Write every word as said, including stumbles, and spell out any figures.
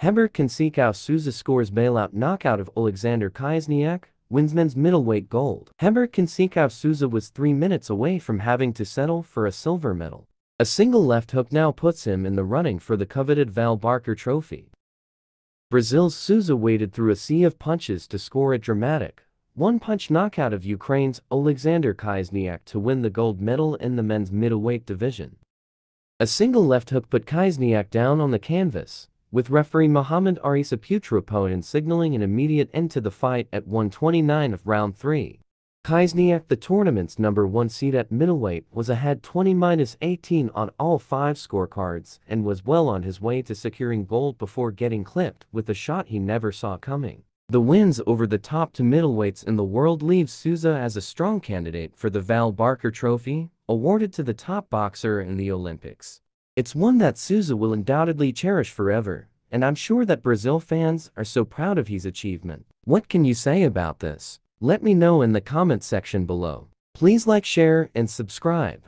Hebert Conceição Souza scores bailout knockout of Oleksandr Kaisniak, wins men's middleweight gold. Hebert Conceição Souza was three minutes away from having to settle for a silver medal. A single left hook now puts him in the running for the coveted Val Barker Trophy. Brazil's Souza waded through a sea of punches to score a dramatic, one-punch knockout of Ukraine's Oleksandr Kaisniak to win the gold medal in the men's middleweight division. A single left hook put Kaisniak down on the canvas, with referee Mohamed Arisa Putrapoen signaling an immediate end to the fight at one twenty-nine of round three. Kaisniak, the tournament's number one seed at middleweight, was ahead twenty to eighteen on all five scorecards and was well on his way to securing gold before getting clipped with a shot he never saw coming. The wins over the top two middleweights in the world leaves Souza as a strong candidate for the Val Barker Trophy, awarded to the top boxer in the Olympics. It's one that Souza will undoubtedly cherish forever, and I'm sure that Brazil fans are so proud of his achievement. What can you say about this? Let me know in the comment section below. Please like, share, and subscribe.